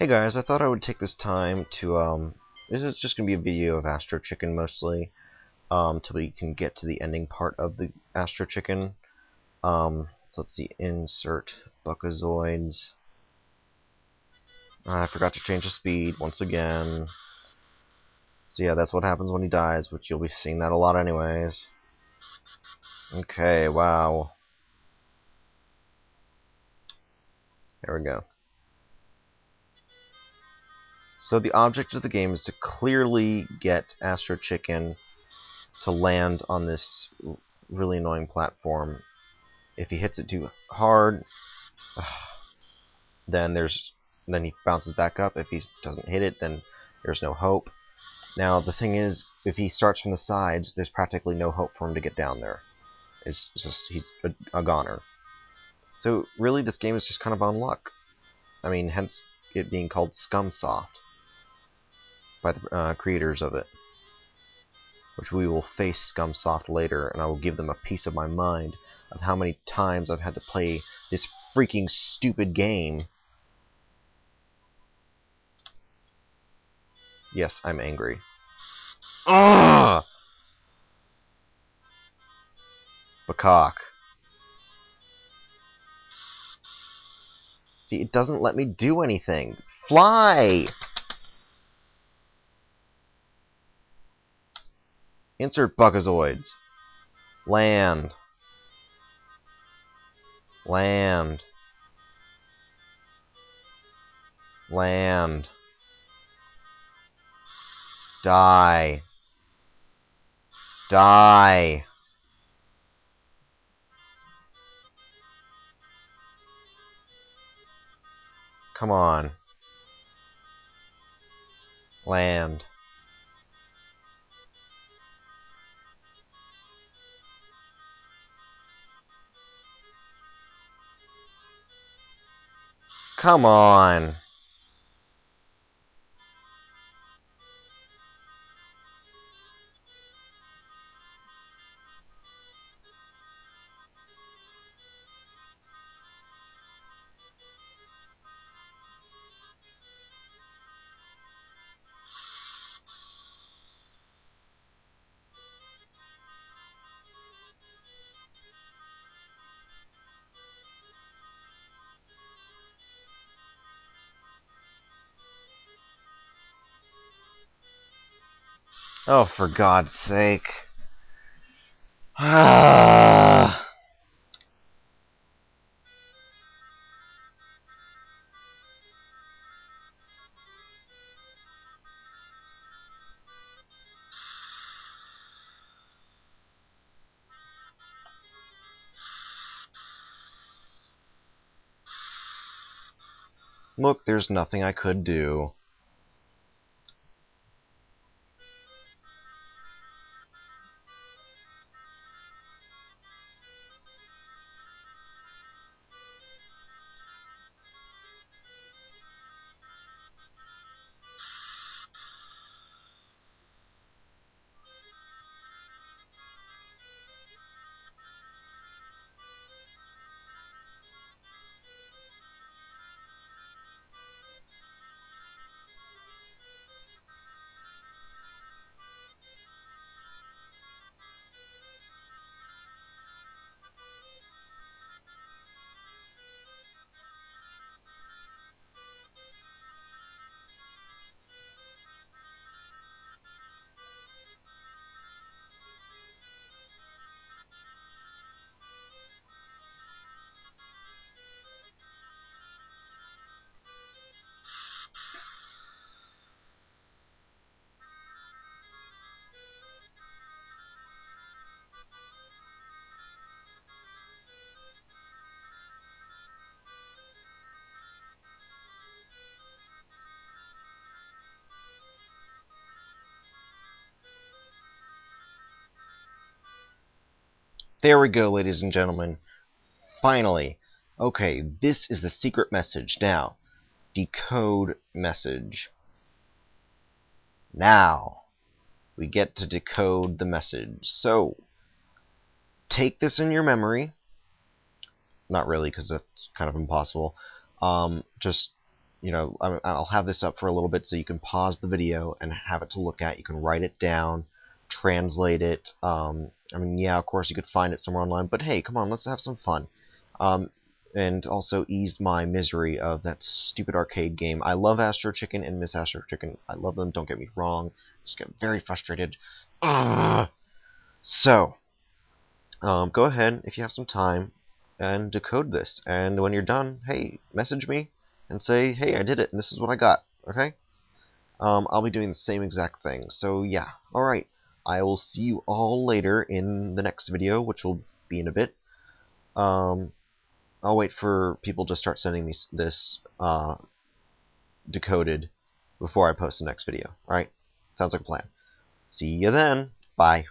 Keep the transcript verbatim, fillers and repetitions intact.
Hey guys, I thought I would take this time to, um, this is just going to be a video of Astro Chicken mostly, um, till we can get to the ending part of the Astro Chicken. Um, so let's see, insert Bukkazoids. I forgot to change the speed once again. So yeah, that's what happens when he dies, which you'll be seeing that a lot anyways. Okay, wow. There we go. So the object of the game is to clearly get Astro Chicken to land on this really annoying platform. If he hits it too hard, then there's then he bounces back up. If he doesn't hit it, then there's no hope. Now the thing is, if he starts from the sides, there's practically no hope for him to get down there. It's just he's a, a goner. So really, this game is just kind of on luck. I mean, hence it being called Scumsoft by the uh, creators of it, which we will face Scumsoft later, and I will give them a piece of my mind of how many times I've had to play this freaking stupid game. Yes, I'm angry. Ah! Bacock. See, it doesn't let me do anything. Fly! Insert Bukkazoids. Land. Land. Land. Die. Die. Come on. Land. Come on. Oh, for God's sake. Ah. Look, there's nothing I could do. There we go, ladies and gentlemen. Finally. Okay, this is the secret message. Now, decode message. Now, we get to decode the message. So, take this in your memory. Not really, because that's kind of impossible. Um, just you know, I'll have this up for a little bit so you can pause the video and have it to look at. You can write it down, translate it. Um, I mean, yeah, of course you could find it somewhere online, but hey, come on, let's have some fun. Um, and also eased my misery of that stupid arcade game. I love Astro Chicken and miss Astro Chicken. I love them, don't get me wrong. Just get very frustrated. Ugh. So, um, go ahead, if you have some time, and decode this. And when you're done, hey, message me and say, hey, I did it, and this is what I got, okay? Um, I'll be doing the same exact thing. So, yeah, alright. I will see you all later in the next video, which will be in a bit. Um, I'll wait for people to start sending me this uh, decoded before I post the next video. Alright, sounds like a plan. See you then. Bye.